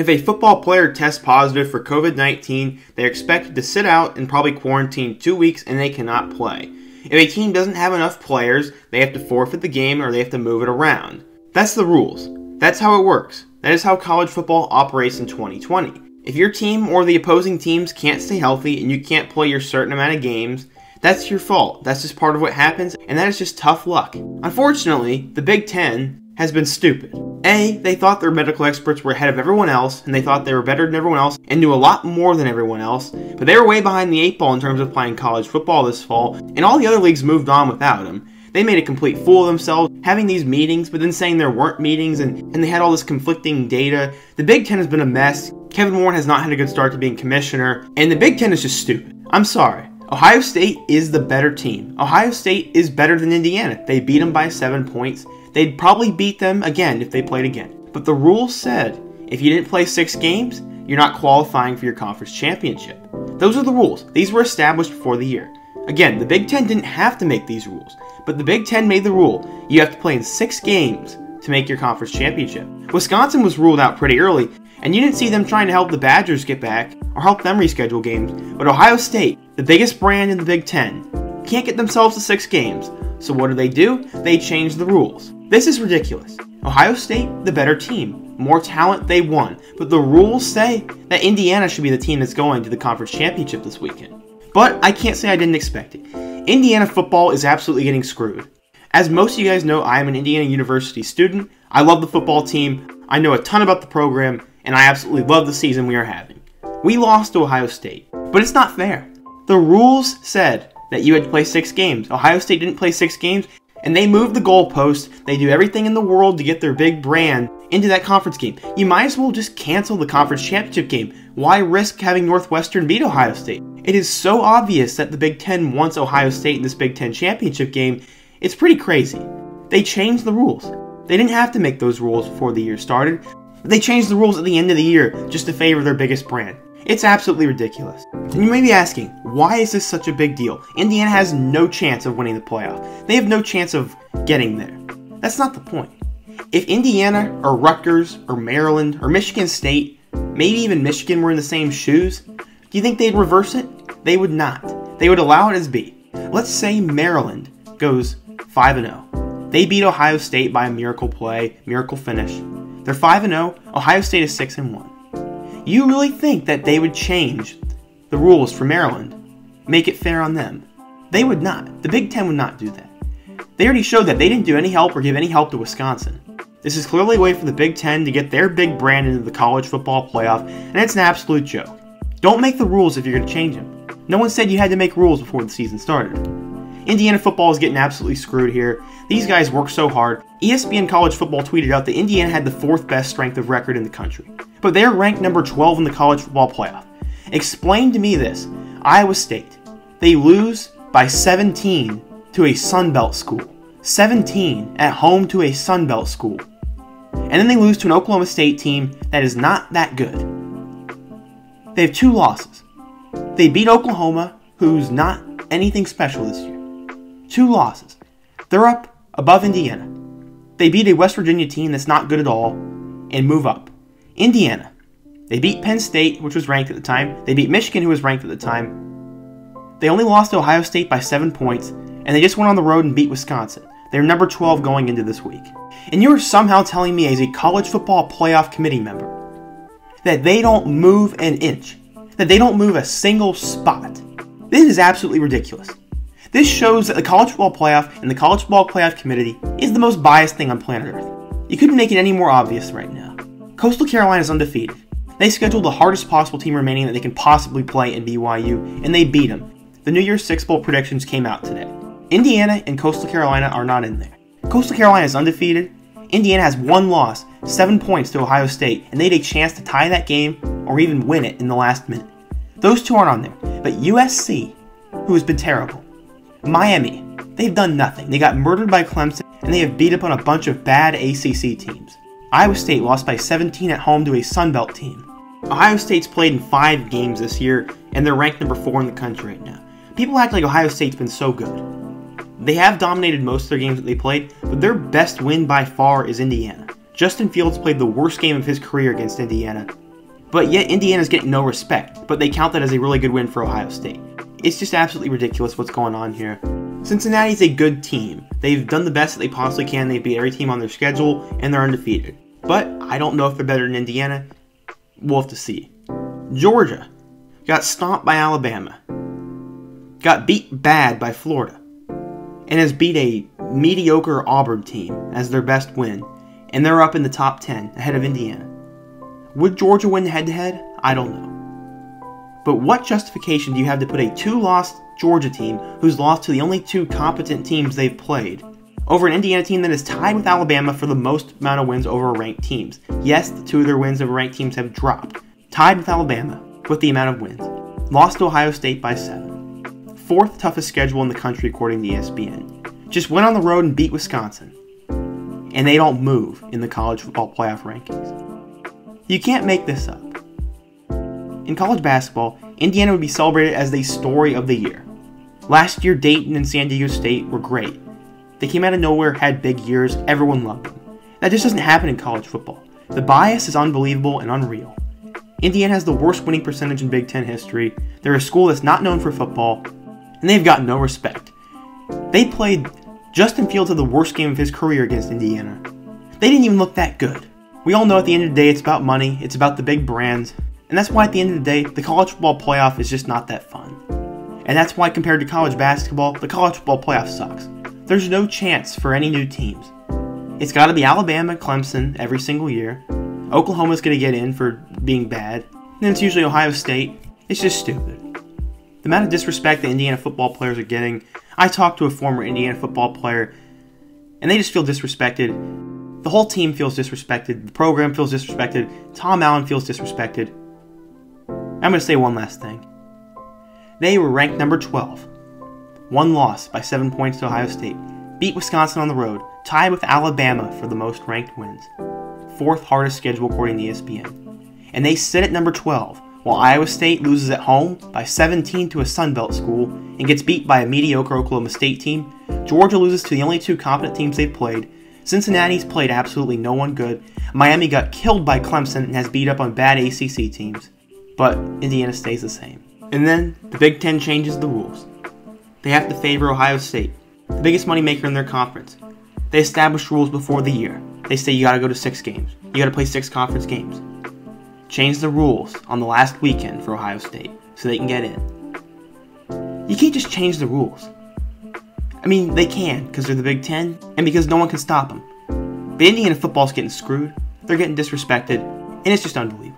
If a football player tests positive for COVID-19, they are expected to sit out and probably quarantine 2 weeks, and they cannot play. If a team doesn't have enough players, they have to forfeit the game or they have to move it around. That's the rules. That's how it works. That is how college football operates in 2020. If your team or the opposing teams can't stay healthy and you can't play your certain amount of games, that's your fault. That's just part of what happens, and that is just tough luck. Unfortunately, the Big Ten has been stupid. A, they thought their medical experts were ahead of everyone else, and they thought they were better than everyone else and knew a lot more than everyone else, but they were way behind the 8 ball in terms of playing college football this fall, and all the other leagues moved on without them. They made a complete fool of themselves, having these meetings, but then saying there weren't meetings, and they had all this conflicting data. The Big Ten has been a mess. Kevin Warren has not had a good start to being commissioner, and the Big Ten is just stupid. I'm sorry. Ohio State is the better team. Ohio State is better than Indiana. They beat them by 7 points. They'd probably beat them again if they played again. But the rules said, if you didn't play 6 games, you're not qualifying for your conference championship. Those are the rules. These were established before the year. Again, the Big Ten didn't have to make these rules, but the Big Ten made the rule. You have to play in 6 games to make your conference championship. Wisconsin was ruled out pretty early, and you didn't see them trying to help the Badgers get back or help them reschedule games, but Ohio State, the biggest brand in the Big Ten, can't get themselves to 6 games. So what do? They change the rules. This is ridiculous. Ohio State, the better team. More talent, they won. But the rules say that Indiana should be the team that's going to the conference championship this weekend. But I can't say I didn't expect it. Indiana football is absolutely getting screwed. As most of you guys know, I am an Indiana University student. I love the football team. I know a ton about the program, and I absolutely love the season we are having. We lost to Ohio State, but it's not fair. The rules said that you had to play 6 games. Ohio State didn't play 6 games, and they moved the goalpost. They do everything in the world to get their big brand into that conference game. You might as well just cancel the conference championship game. Why risk having Northwestern beat Ohio State? It is so obvious that the Big Ten wants Ohio State in this Big Ten championship game. It's pretty crazy. They changed the rules. They didn't have to make those rules before the year started. They changed the rules at the end of the year just to favor their biggest brand. It's absolutely ridiculous. And you may be asking, why is this such a big deal? Indiana has no chance of winning the playoff. They have no chance of getting there. That's not the point. If Indiana or Rutgers or Maryland or Michigan State, maybe even Michigan, were in the same shoes, do you think they'd reverse it? They would not. They would allow it as B. Let's say Maryland goes 5-0. They beat Ohio State by a miracle play, miracle finish. They're 5-0. Ohio State is 6-1. You really think that they would change the rules for Maryland, make it fair on them? They would not. The Big Ten would not do that. They already showed that they didn't do any help or give any help to Wisconsin. This is clearly a way for the Big Ten to get their big brand into the college football playoff, and it's an absolute joke. Don't make the rules if you're going to change them. No one said you had to make rules before the season started. Indiana football is getting absolutely screwed here. These guys work so hard. ESPN College Football tweeted out that Indiana had the 4th best strength of record in the country, but they're ranked number 12 in the college football playoff. Explain to me this. Iowa State, they lose by 17 to a Sunbelt school. 17 at home to a Sunbelt school. And then they lose to an Oklahoma State team that is not that good. They have 2 losses. They beat Oklahoma, who's not anything special this year. 2 losses. They're up above Indiana. They beat a West Virginia team that's not good at all and move up. Indiana, they beat Penn State, which was ranked at the time. They beat Michigan, who was ranked at the time. They only lost to Ohio State by 7 points, and they just went on the road and beat Wisconsin. They're number 12 going into this week. And you're somehow telling me as a college football playoff committee member that they don't move an inch, that they don't move a single spot. This is absolutely ridiculous. This shows that the college football playoff and the college football playoff committee is the most biased thing on planet Earth. You couldn't make it any more obvious right now. Coastal Carolina is undefeated. They scheduled the hardest possible team remaining that they can possibly play in BYU, and they beat them. The New Year's Six Bowl predictions came out today. Indiana and Coastal Carolina are not in there. Coastal Carolina is undefeated. Indiana has 1 loss, 7 points to Ohio State, and they had a chance to tie that game or even win it in the last minute. Those 2 aren't on there, but USC, who has been terrible, Miami, they've done nothing. They got murdered by Clemson, and they have beat up on a bunch of bad ACC teams. Iowa State lost by 17 at home to a Sunbelt team. Ohio State's played in 5 games this year, and they're ranked number 4 in the country right now. People act like Ohio State's been so good. They have dominated most of their games that they played, but their best win by far is Indiana. Justin Fields played the worst game of his career against Indiana, But yet Indiana's getting no respect, but they count that as a really good win for Ohio State. It's just absolutely ridiculous what's going on here. Cincinnati's a good team. They've done the best that they possibly can. They beat every team on their schedule, and they're undefeated. But I don't know if they're better than Indiana. We'll have to see. Georgia got stomped by Alabama, got beat bad by Florida, and has beat a mediocre Auburn team as their best win, and they're up in the top 10 ahead of Indiana. Would Georgia win head-to-head? I don't know. But what justification do you have to put a two-loss Georgia team, who's lost to the only two competent teams they've played, over an Indiana team that is tied with Alabama for the most amount of wins over ranked teams? Yes, the two of their wins over ranked teams have dropped. Tied with Alabama with the amount of wins. Lost to Ohio State by 7. Fourth toughest schedule in the country according to ESPN. Just went on the road and beat Wisconsin. And they don't move in the college football playoff rankings. You can't make this up. In college basketball, Indiana would be celebrated as the story of the year. Last year, Dayton and San Diego State were great. They came out of nowhere, had big years, everyone loved them. That just doesn't happen in college football. The bias is unbelievable and unreal. Indiana has the worst winning percentage in Big Ten history. They're a school that's not known for football, and they've got no respect. They played Justin Fields had the worst game of his career against Indiana. They didn't even look that good. We all know at the end of the day it's about money, it's about the big brands, and that's why at the end of the day, the college football playoff is just not that fun. And that's why compared to college basketball, the college football playoff sucks. There's no chance for any new teams. It's gotta be Alabama, Clemson every single year. Oklahoma's gonna get in for being bad. And then it's usually Ohio State. It's just stupid. The amount of disrespect that Indiana football players are getting. I talked to a former Indiana football player, and they just feel disrespected. The whole team feels disrespected. The program feels disrespected. Tom Allen feels disrespected. I'm gonna say one last thing. They were ranked number 12. One loss by 7 points to Ohio State. Beat Wisconsin on the road. Tied with Alabama for the most ranked wins. Fourth hardest schedule according to ESPN. And they sit at number 12, while Iowa State loses at home by 17 to a Sun Belt school and gets beat by a mediocre Oklahoma State team. Georgia loses to the only two competent teams they've played. Cincinnati's played absolutely no one good. Miami got killed by Clemson and has beat up on bad ACC teams. But Indiana stays the same. And then, the Big Ten changes the rules. They have to favor Ohio State, the biggest moneymaker in their conference. They establish rules before the year. They say you gotta go to 6 games. You gotta play 6 conference games. Change the rules on the last weekend for Ohio State so they can get in. You can't just change the rules. I mean, they can, because they're the Big Ten, and because no one can stop them. But Indiana football's getting screwed, they're getting disrespected, and it's just unbelievable.